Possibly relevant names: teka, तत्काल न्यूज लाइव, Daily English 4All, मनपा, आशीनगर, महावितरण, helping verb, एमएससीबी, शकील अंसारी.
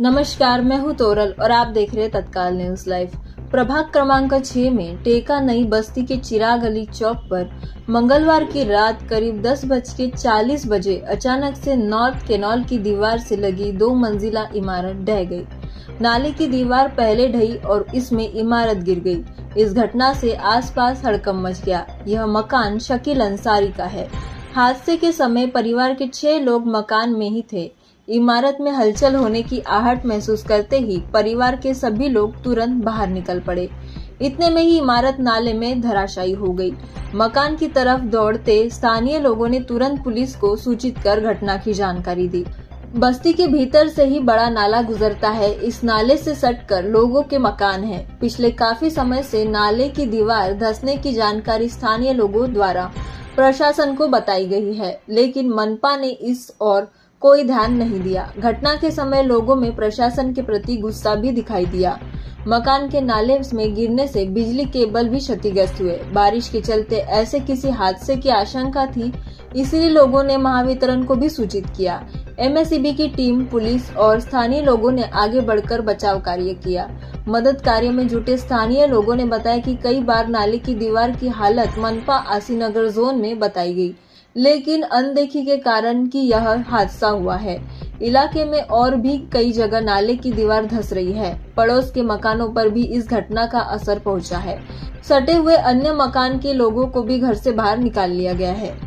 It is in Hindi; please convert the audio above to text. नमस्कार, मैं हूँ तोरल और आप देख रहे हैं तत्काल न्यूज लाइव। प्रभाग क्रमांक 6 में टेका नई बस्ती के चिराग अली चौक पर मंगलवार की रात करीब 10:40 बजे अचानक से नॉर्थ कैनाल की दीवार से लगी 2 मंजिला इमारत ढह गई। नाले की दीवार पहले ढही और इसमें इमारत गिर गई। इस घटना से आसपास हड़कंप मच गया। यह मकान शकील अंसारी का है। हादसे के समय परिवार के 6 लोग मकान में ही थे। इमारत में हलचल होने की आहट महसूस करते ही परिवार के सभी लोग तुरंत बाहर निकल पड़े। इतने में ही इमारत नाले में धराशायी हो गई। मकान की तरफ दौड़ते स्थानीय लोगों ने तुरंत पुलिस को सूचित कर घटना की जानकारी दी। बस्ती के भीतर से ही बड़ा नाला गुजरता है। इस नाले से सटकर लोगों के मकान हैं। पिछले काफी समय से नाले की दीवार धंसने की जानकारी स्थानीय लोगों द्वारा प्रशासन को बताई गई है, लेकिन मनपा ने इस और कोई ध्यान नहीं दिया। घटना के समय लोगों में प्रशासन के प्रति गुस्सा भी दिखाई दिया। मकान के नाले में गिरने से बिजली केबल भी क्षतिग्रस्त हुए। बारिश के चलते ऐसे किसी हादसे की आशंका थी, इसलिए लोगों ने महावितरण को भी सूचित किया। एमएससीबी की टीम, पुलिस और स्थानीय लोगों ने आगे बढ़कर बचाव कार्य किया। मदद कार्य में जुटे स्थानीय लोगों ने बताया कि कई बार नाले की दीवार की हालत मनपा आशीनगर जोन में बताई गई, लेकिन अनदेखी के कारण कि यह हादसा हुआ है। इलाके में और भी कई जगह नाले की दीवार धंस रही है। पड़ोस के मकानों पर भी इस घटना का असर पहुंचा है। सटे हुए अन्य मकान के लोगों को भी घर से बाहर निकाल लिया गया है।